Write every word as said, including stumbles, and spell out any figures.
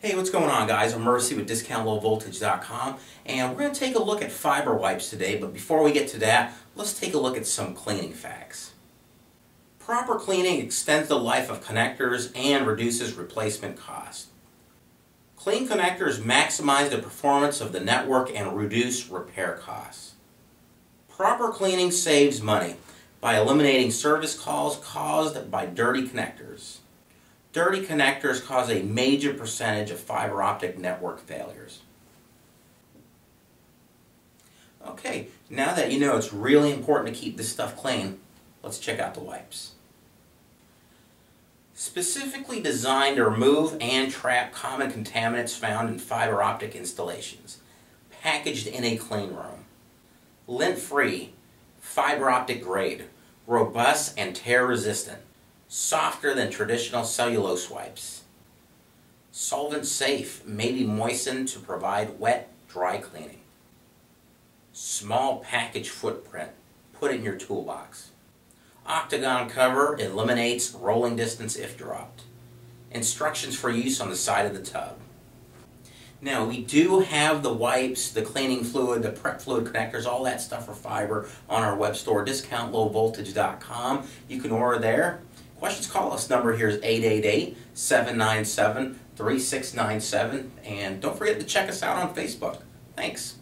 Hey, what's going on, guys? I'm Mercy with Discount Low Voltage dot com, and we're going to take a look at fiber wipes today, but before we get to that, let's take a look at some cleaning facts. Proper cleaning extends the life of connectors and reduces replacement cost. Clean connectors maximize the performance of the network and reduce repair costs. Proper cleaning saves money by eliminating service calls caused by dirty connectors. Dirty connectors cause a major percentage of fiber optic network failures. Okay, now that you know it's really important to keep this stuff clean, let's check out the wipes. Specifically designed to remove and trap common contaminants found in fiber optic installations. Packaged in a clean room. Lint-free, fiber optic grade, robust and tear resistant. Softer than traditional cellulose wipes. Solvent safe, may be moistened to provide wet, dry cleaning. Small package footprint, put in your toolbox. Octagon cover eliminates rolling distance if dropped. Instructions for use on the side of the tub. Now, we do have the wipes, the cleaning fluid, the prep fluid connectors, all that stuff for fiber on our web store, Discount Low Voltage dot com. You can order there. Questions, call us. Number here is eight eight eight, seven nine seven, three six nine seven. And don't forget to check us out on Facebook. Thanks.